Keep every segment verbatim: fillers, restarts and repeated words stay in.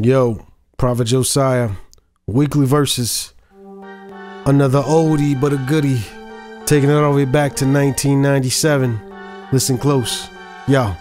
Yo, Prafit Josiah, Weekly Verses, another oldie but a goodie, taking it all the way back to nineteen ninety-seven, listen close, yo.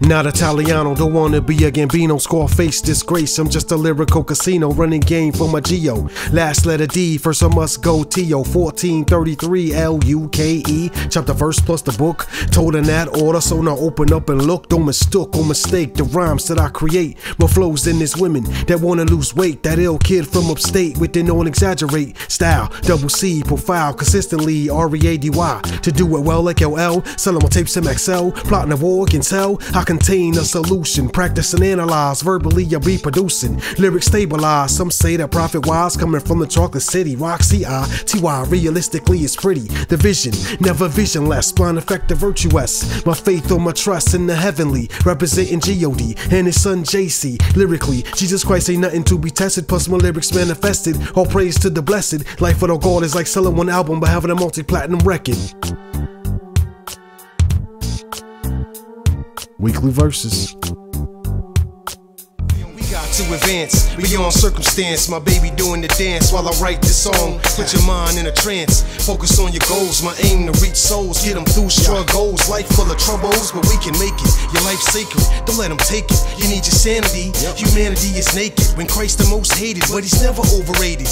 Not Italiano, don't wanna be a Gambino, Scarface disgrace, I'm just a lyrical casino, running game for my Geo. Last letter D, first I must go T O fourteen thirty-three L U K E, chapter verse plus the book. Told in that order, so now open up and look. Don't mistook or mistake the rhymes that I create. More flows than this women that wanna lose weight. That ill kid from upstate with the don't exaggerate. Style, double C, profile, consistently R E A D Y. To do it well like L L, selling my tapes in Excel. Plotting a war against hell, I contain a solution, practice and analyze, verbally I be producing, lyrics stabilize, some say that Prafit wise, coming from the chocolate city, Roxy I, T Y, realistically it's pretty, the vision, never visionless, blind effect the virtuous, my faith or my trust in the heavenly, representing G O D, and his son J C, lyrically, Jesus Christ ain't nothing to be tested, plus my lyrics manifested, all praise to the blessed, life without God is like selling one album but having a multi-platinum record. Weekly Verses. To advance, beyond circumstance, my baby doing the dance while I write this song. Put your mind in a trance, focus on your goals. My aim to reach souls, get them through struggles. Life full of troubles, but we can make it. Your life's sacred, don't let them take it. You need your sanity, humanity is naked. When Christ the most hated, but he's never overrated.